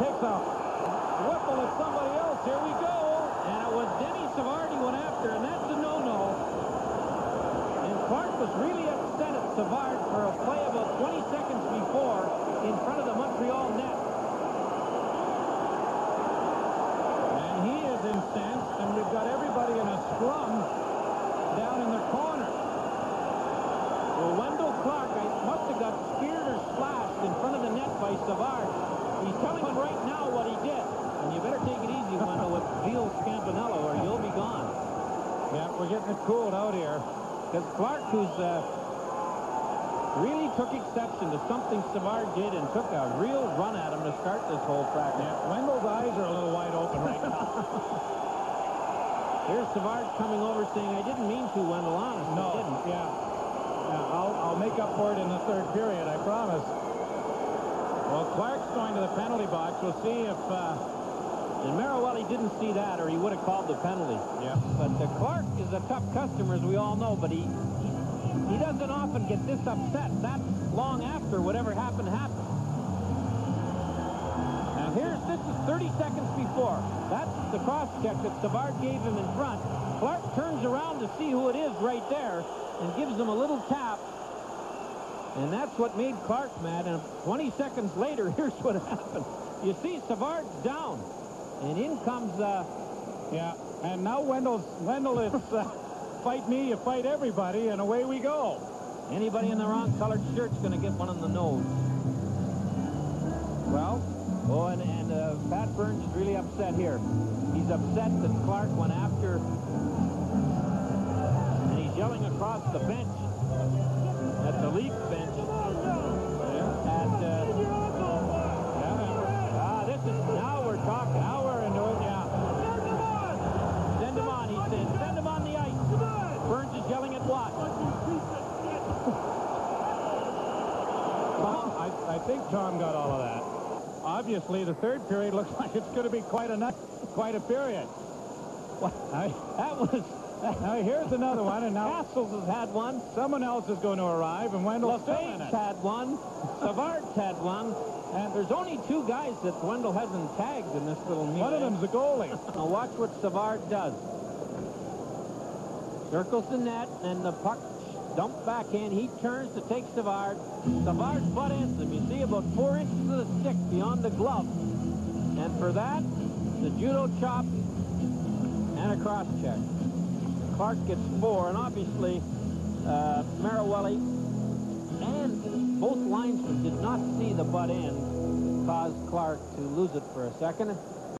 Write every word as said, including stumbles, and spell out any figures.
picks a whiffle at somebody else. Here we go. And it was Denis Savard he went after, and that's a no-no. And Clark was really upset at Savard for a play about twenty seconds before in front of the Montreal net. And he is incensed, and we've got everybody in a scrum down in the corner. Well, Wendell Clark must have got speared or slashed in front of the net by Savard. He's telling him right now what he did. And you better take it easy, Wendell, with Veal Scampanello, or you'll be gone. Yeah, we're getting it cooled out here. Because Clark, who's uh, really took exception to something Savard did and took a real run at him to start this whole practice. Yeah, Wendell's eyes are a little wide open right now. Here's Savard coming over saying, I didn't mean to, Wendell, honestly. No, I didn't. Yeah. yeah I'll, I'll make up for it in the third period, I promise. Well, Clark's going to the penalty box. We'll see if... Uh, and Marowelli didn't see that, or he would have called the penalty. Yeah. But the Clark is a tough customer, as we all know, but he, he, he doesn't often get this upset. That's long after whatever happened, happened. Now, here's, this is thirty seconds before. That's the cross-check that Savard gave him in front. Clark turns around to see who it is right there and gives him a little tap. And that's what made Clark mad, and twenty seconds later, here's what happened. You see, Savard's down, and in comes... Uh, yeah, and now Wendell's, Wendell is uh, fight me, you fight everybody, and away we go. Anybody in the wrong colored shirt's going to get one on the nose. Well, oh, and, and uh, Pat Burns is really upset here. He's upset that Clark went after, and he's yelling across the bench. At the league bench. Yeah. At, uh, yeah. Ah, this is, now we're talking. Now we're into it, yeah. Send him on! Send him on, he says. Send him on the ice. Burns is yelling at what? Well, I, I think Tom got all of that. Obviously, the third period looks like it's going to be quite a night, quite a period. Well, I, that was... Now, here's another one, and now... Castles has had one. Someone else is going to arrive, and Wendell's still in it. had one. Savard's had one. And there's only two guys that Wendell hasn't tagged in this little meeting. One of them's a goalie. Now, watch what Savard does. Circles the net, and the puck dumped back in. He turns to take Savard. Savard's butt ends him. You see about four inches of the stick beyond the glove. And for that, the judo chop and a cross-check. Clark gets four, and obviously uh, Marowelli and both linesmen did not see the butt end, caused Clark to lose it for a second.